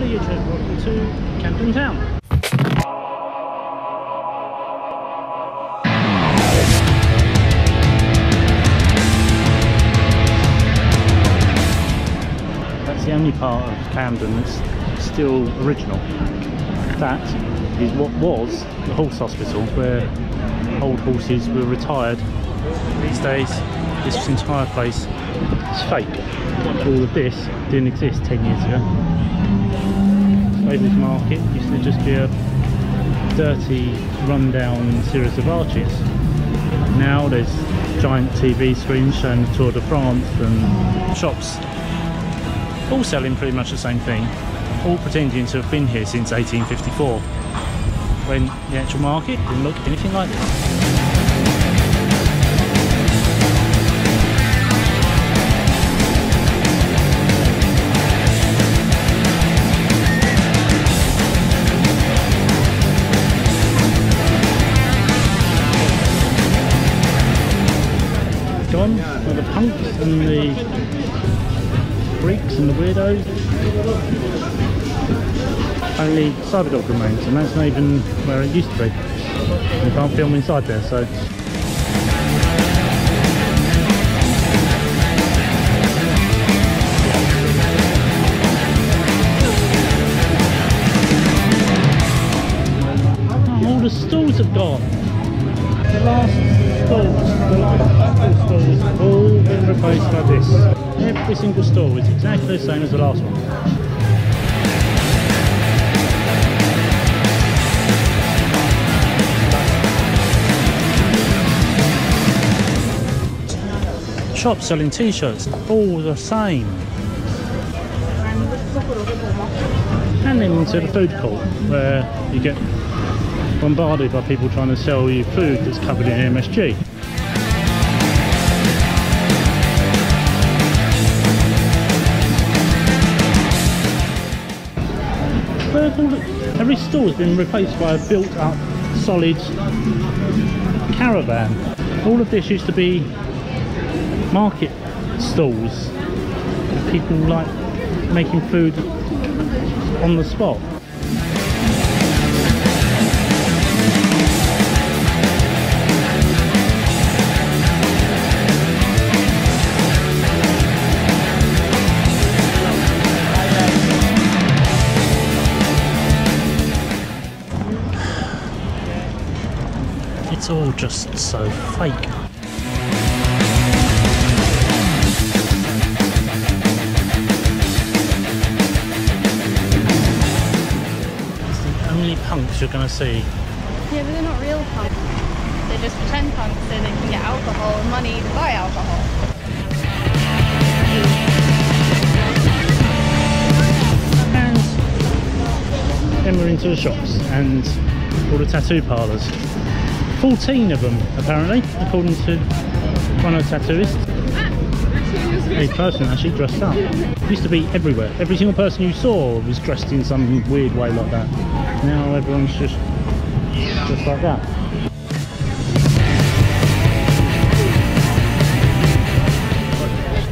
Hello YouTube, welcome to Camden Town. That's the only part of Camden that's still original. That is what was the Horse Hospital, where old horses were retired. These days, this entire place is fake. All of this didn't exist 10 years ago. Slaver's Market used to just be a dirty, run-down series of arches. Now there's giant TV screens showing the Tour de France and shops all selling pretty much the same thing, all pretending to have been here since 1854, when the actual market didn't look anything like this. Gone are the punks and the freaks and the weirdos. Only Cyberdog remains, and that's not even where it used to be. You can't film inside there, so. Oh, all the stalls have gone. The last stalls, the last couple stalls have all been replaced by this. Every single stall is exactly the same as the last one. Shops selling t-shirts, all the same. And then into the food court, where you get bombarded by people trying to sell you food that's covered in MSG. Every stall has been replaced by a built-up, solid caravan. All of this used to be market stalls, people like making food on the spot. It's all just so fake. It's the only punks you're going to see. Yeah, but they're not real punks. They're just pretend punks so they can get alcohol and money to buy alcohol. And then we're into the shops and all the tattoo parlours. 14 of them, apparently, according to one of the tattooists. A person actually dressed up. It used to be everywhere. Every single person you saw was dressed in some weird way like that. Now everyone's just like that.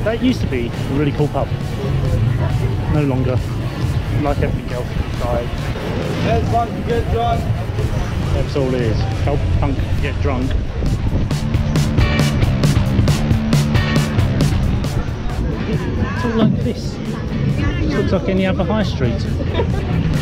That used to be a really cool pub. No longer. Like everything else inside. There's one to get drunk. That's all it is. Help punk get drunk. It's all like this. It looks like any other high street.